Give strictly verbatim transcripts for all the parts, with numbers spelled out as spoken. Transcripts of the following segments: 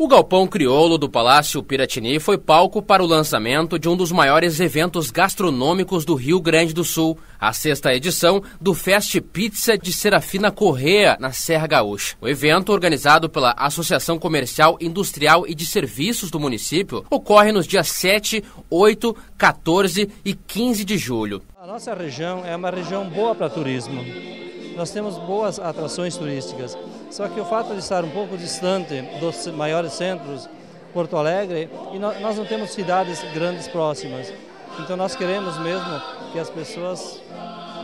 O Galpão Crioulo do Palácio Piratini foi palco para o lançamento de um dos maiores eventos gastronômicos do Rio Grande do Sul, a sexta edição do Festipizza de Serafina Corrêa, na Serra Gaúcha. O evento, organizado pela Associação Comercial Industrial e de Serviços do município, ocorre nos dias sete, oito, quatorze e quinze de julho. A nossa região é uma região boa para turismo. Nós temos boas atrações turísticas, só que o fato de estar um pouco distante dos maiores centros, Porto Alegre, e nós não temos cidades grandes próximas. Então nós queremos mesmo que as pessoas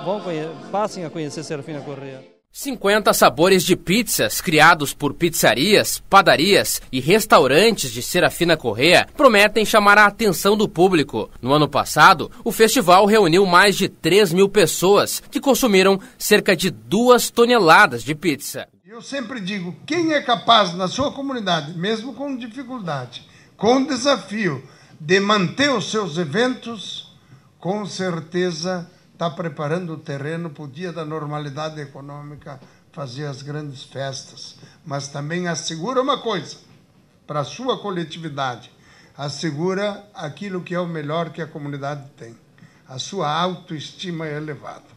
vão passem a conhecer Serafina Corrêa. cinquenta sabores de pizzas criados por pizzarias, padarias e restaurantes de Serafina Corrêa prometem chamar a atenção do público. No ano passado, o festival reuniu mais de três mil pessoas que consumiram cerca de duas toneladas de pizza. Eu sempre digo, quem é capaz na sua comunidade, mesmo com dificuldade, com desafio, de manter os seus eventos, com certeza está preparando o terreno para o dia da normalidade econômica, fazer as grandes festas. Mas também assegura uma coisa para a sua coletividade, assegura aquilo que é o melhor que a comunidade tem, a sua autoestima elevada.